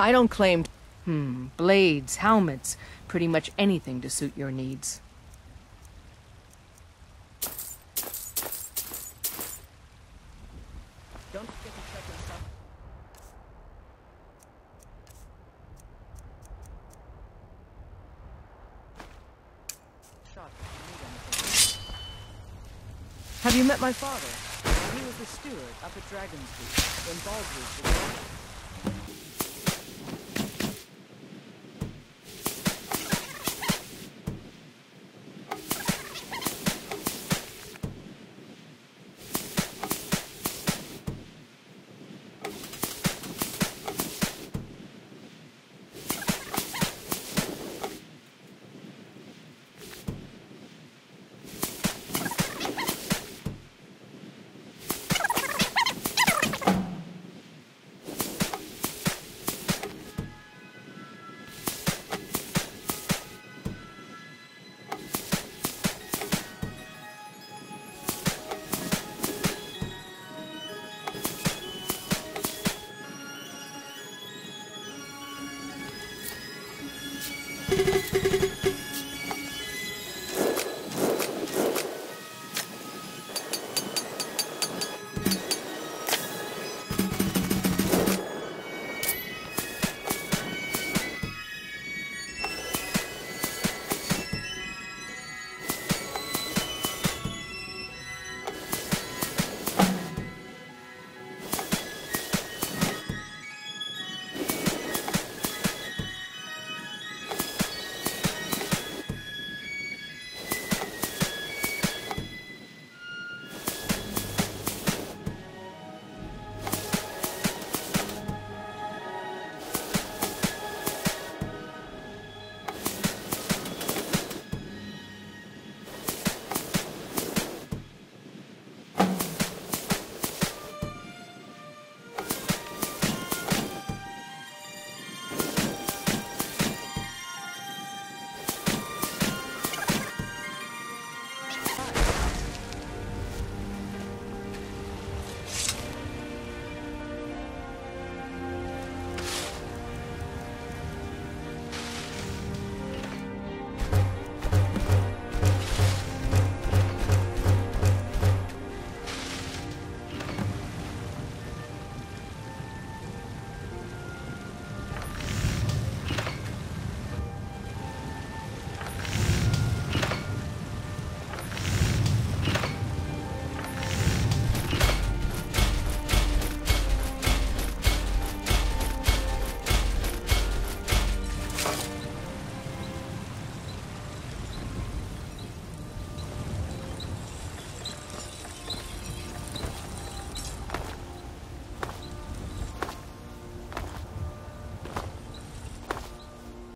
I don't claim... blades, helmets, pretty much anything to suit your needs. Don't forget to check yourself. Shot, have you met my father? He was the steward up at Dragon's Deep when Baldridge was